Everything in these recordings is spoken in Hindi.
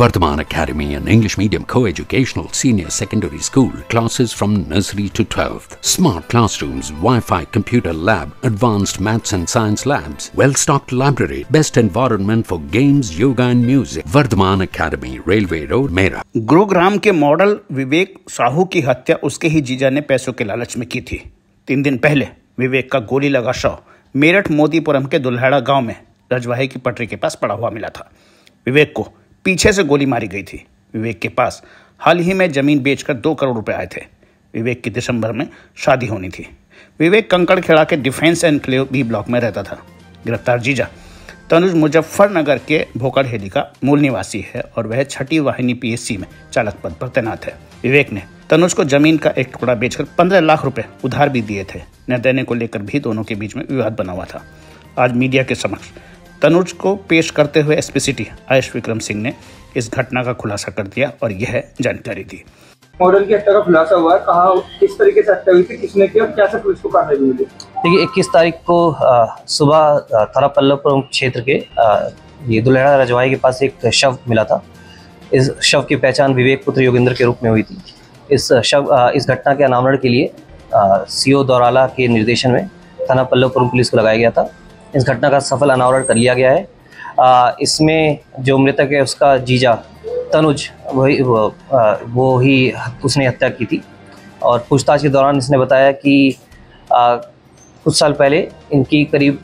Vardhman Academy, an English medium co-educational senior secondary school, classes from nursery to 12th, smart classrooms, Wi-Fi, computer lab, advanced maths and science labs, well-stocked library, best environment for games, yoga and music. Vardhman Academy, Railway Road, Mera. Gurugram के मॉडल विवेक साहू की हत्या उसके ही जीजा ने पैसों के लालच में की थी। 3 दिन पहले विवेक का गोली लगा शव मेरठ मोदीपुरम के दुल्हेड़ा गांव में रजवाहे की पटरी के पास पड़ा हुआ मिला था। विवेक को पीछे से गोली मारी गई थी। विवेक के पास हाल ही में जमीन बेचकर 2 करोड़ रुपए आए थे। विवेक की दिसंबर में शादी होनी थी। विवेक कंकड़खेड़ा के डिफेंस एनक्लेव बी ब्लॉक में रहता था। गिरफ्तार जीजा तनुज मुजफ्फरनगर के भोकड़हेली का मूल निवासी है और वह 6ठी वाहिनी पीएसी में चालक पद पर तैनात है। विवेक ने तनुज को जमीन का एक टुकड़ा बेचकर 15 लाख रुपए उधार भी दिए थे। न देने को लेकर भी दोनों के बीच में विवाद बना हुआ था। आज मीडिया के समक्ष तनुज को पेश करते हुए एसपी सिटी आयुष विक्रम सिंह ने इस घटना का खुलासा कर दिया और यह जानकारी दी। मॉडल की हत्या का खुलासा हुआ, कहा किस तरीके से हत्या हुई थी, किसने किया और क्या सब पुलिस को कार्रवाई मिली। देखिए 21 तारीख को सुबह थानापल्लवपुरम क्षेत्र के ये दुल्हेड़ा रजवाही के पास एक शव मिला था। इस शव की पहचान विवेक पुत्र योगेंद्र के रूप में हुई थी। इस घटना के अनावरण के लिए सीओ दौराला के निर्देशन में थानापल्लवपुरम पुलिस को लगाया गया था। इस घटना का सफल अनावरण कर लिया गया है। इसमें जो मृतक है उसका जीजा तनुज वो ही उसने हत्या की थी और पूछताछ के दौरान इसने बताया कि कुछ साल पहले इनकी करीब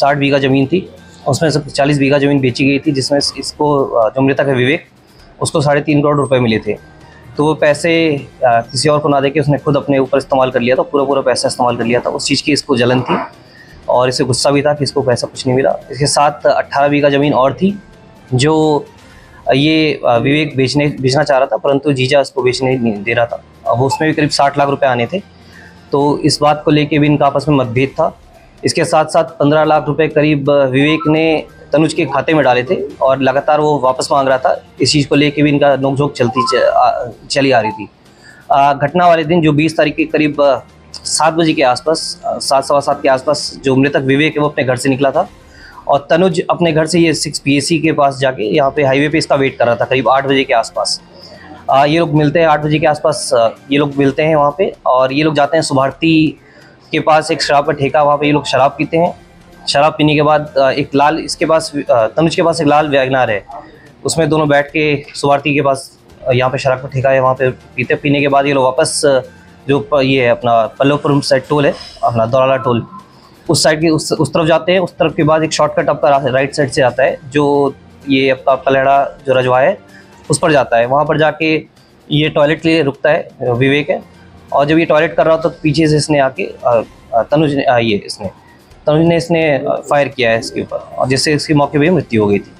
60 बीघा ज़मीन थी, उसमें से 40 बीघा ज़मीन बेची गई थी, जिसमें इसको जो मृतक है विवेक उसको 3.5 करोड़ रुपए मिले थे। तो वो पैसे किसी और को ना देके उसने खुद अपने ऊपर इस्तेमाल कर लिया था, पूरा पैसा इस्तेमाल कर लिया था। उस चीज़ की इसको जलन थी और इसे गुस्सा भी था कि इसको पैसा कुछ नहीं मिला। इसके साथ 18 बीघा ज़मीन और थी जो ये विवेक बेचना चाह रहा था, परंतु जीजा उसको बेचने नहीं दे रहा था। अब उसमें भी करीब 60 लाख रुपए आने थे, तो इस बात को लेके भी इनका आपस में मतभेद था। इसके साथ साथ 15 लाख रुपए करीब विवेक ने तनुज के खाते में डाले थे और लगातार वो वापस मांग रहा था। इस चीज़ को लेके भी इनका नोकझोंक चली आ रही थी। घटना वाले दिन जो 20 तारीख के करीब 7 बजे के आसपास, 7-7:15 के आसपास जो मृतक विवेक है वो अपने घर से निकला था और तनुज अपने घर से ये 6 पीएसी के पास जाके यहाँ पे हाईवे पे इसका वेट कर रहा था। करीब 8 बजे के आसपास ये लोग मिलते हैं। 8 बजे के आसपास ये लोग मिलते हैं वहाँ पे और ये लोग जाते हैं सुभारती के पास, एक शराब का ठेका, वहाँ पे ये लोग शराब पीते हैं। शराब पीने के बाद तनुज के पास एक लाल वैगनार है, उसमें दोनों बैठ के सुभारती के पास यहाँ पे शराब का ठेका है, वहाँ पे पीने के बाद ये लोग वापस जो ये है अपना पल्लवपुरम साइड टोल है, अपना दौराला टोल, उस साइड की उस तरफ जाते हैं। उस तरफ के बाद एक शॉर्टकट आपका राइट साइड से आता है जो ये आपका पलेड़ा जो रजवा है उस पर जाता है। वहाँ पर जाके ये टॉयलेट के लिए रुकता है विवेक है और जब ये टॉयलेट कर रहा था तो पीछे से इसने आके तनुज ने फायर किया है इसके ऊपर और जिससे इसकी मौके पर मृत्यु हो गई थी।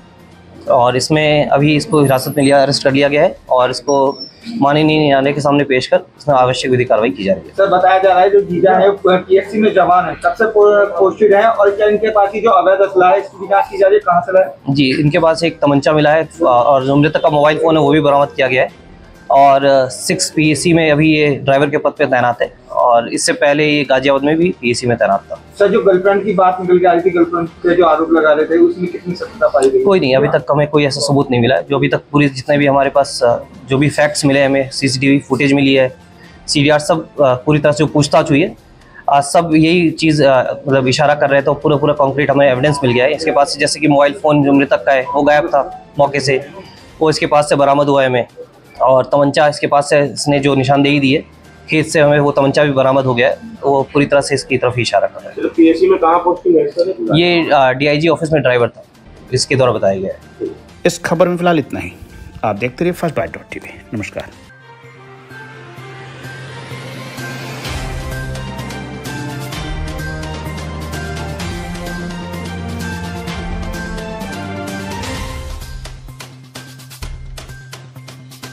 और इसमें अभी इसको हिरासत में अरेस्ट कर लिया गया है और इसको माननीय न्यायालय के सामने पेश कर उसमें आवश्यक विधि कार्रवाई की जा रही है। सर बताया जा रहा है जो जीजा है पीएसी में जवान है, कब से पोस्टेड है और क्या इनके पास ही जो अवैध असला है इसकी जांच की जा रही है, कहां से लाए? जी इनके पास एक तमंचा मिला है और जो मृतक का मोबाइल फोन है वो भी बरामद किया गया है और 6 पीएसी में अभी ये ड्राइवर के पद पर तैनात है और इससे पहले ये गाजियाबाद में भी पीएसी में तैनात था। सर जो गर्लफ्रेंड की बात निकल के आ रही थी, गर्लफ्रेंड पे जो आरोप लगा रहे थे उसमें कितनी सत्यता पाई गई? कोई नहीं, अभी तक हमें कोई ऐसा सबूत नहीं मिला है। जो अभी तक पूरी जितने भी हमारे पास जो भी फैक्ट्स मिले हमें, सीसीटीवी फुटेज मिली है, CDR, सब पूरी तरह से पूछताछ हुई है, सब यही चीज़ मतलब इशारा कर रहे थे। पूरा कॉन्क्रीट हमें एविडेंस मिल गया है इसके पास, जैसे कि मोबाइल फ़ोन जो मृतक का है वो गायब था मौके से, वो इसके पास से बरामद हुआ है हमें और तमंचा इसके पास से इसने जो निशानदेही दी है खेत से हमें वो तमंचा भी बरामद हो गया है। वो पूरी तरह से इसकी तरफ इशारा कर रहा है। पीएसी में कहाँ पोस्टिंग है सर? ये DIG ऑफिस में ड्राइवर था, इसके द्वारा बताया गया है। इस खबर में फिलहाल इतना ही। आप देखते रहिए फर्स्ट बाइट.TV। नमस्कार।